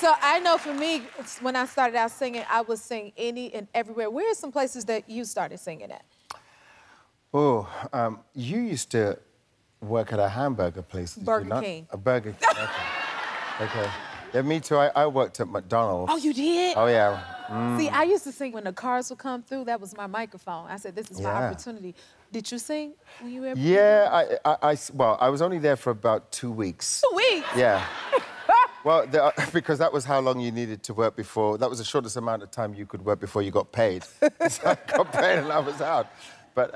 So I know for me, when I started out singing, I would sing any and everywhere. Where are some places that you started singing at? Oh, you used to work at a hamburger place. Burger King. A Burger King. Okay. Okay. Yeah, me too. I worked at McDonald's. Oh, you did? Oh, yeah. Mm. See, I used to sing when the cars would come through. That was my microphone. I said, this is my opportunity. Did you sing when you were? Yeah, well, I was only there for about 2 weeks. 2 weeks? Yeah. Well, because that was how long you needed to work before. That was the shortest amount of time you could work before you got paid. So I got paid and I was out. But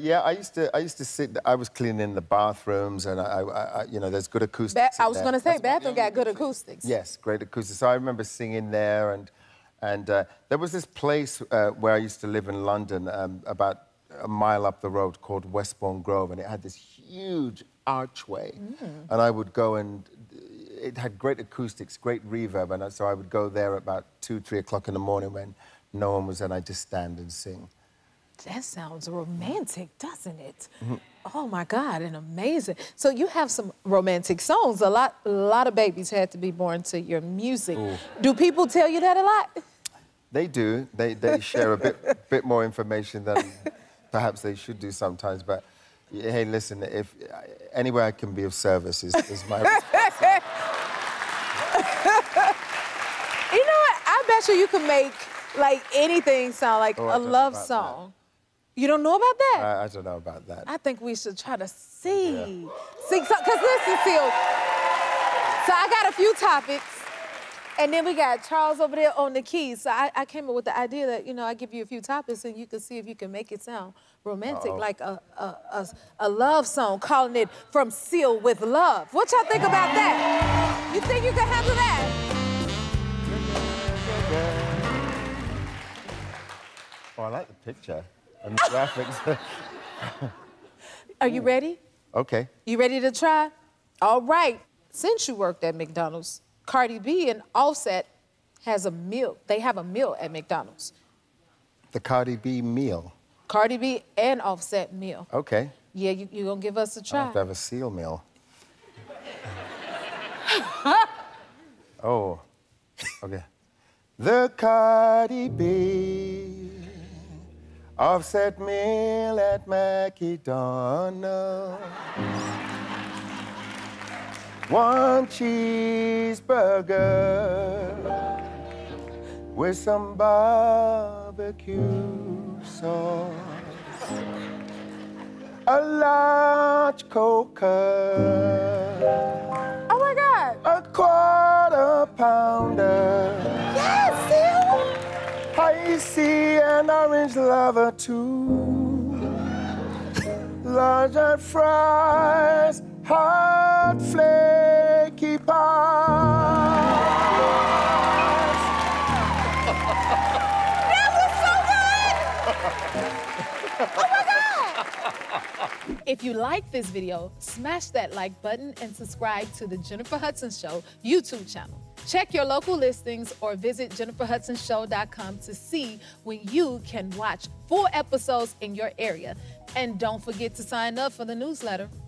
yeah, I used to sit. I was cleaning the bathrooms, and I you know, there's good acoustics. I was going to say, bathroom got good acoustics. Yes, great acoustics. So I remember singing there, and there was this place where I used to live in London, about a mile up the road, called Westbourne Grove, and it had this huge archway, and I would go and. It had great acoustics, great reverb, and so I would go there about 2, 3 o'clock in the morning when no one was there, and I'd just stand and sing. That sounds romantic, doesn't it? Oh, my God, and amazing. So you have some romantic songs. A lot of babies had to be born to your music. Ooh. Do people tell you that a lot? They do. They share a bit more information than perhaps they should do sometimes, but... Hey, listen, if any way I can be of service is my responsibility. You know what? I bet you can make, like, anything sound like a love song. That. You don't know about that? I don't know about that. I think we should try to see. Yeah. See, because listen, Seal. So I got a few topics, and then we got Charles over there on the keys. So I came up with the idea that, you know, I give you a few topics, and you can see if you can make it sound romantic, like a love song, calling it From Seal with Love. What y'all think about that? You think you can handle that? Oh, I like the picture and the graphics. Are you ready? Okay. You ready to try? All right. Since you worked at McDonald's, Cardi B and Offset has a meal. They have a meal at McDonald's. The Cardi B meal? Cardi B and Offset meal. Okay. Yeah, you gonna give us a try. I have to have a Seal meal. Oh, okay. The Cardi B Offset meal at McDonald's. One cheeseburger with some barbecue sauce, a large Coke. Oh my God! A quarter pounder. Yes, Seal. I see an orange lover too. Large fries, hot flaky pies. That was so good! Oh my God! If you like this video, smash that like button and subscribe to the Jennifer Hudson Show YouTube channel. Check your local listings or visit jenniferhudsonshow.com to see when you can watch full episodes in your area. And don't forget to sign up for the newsletter.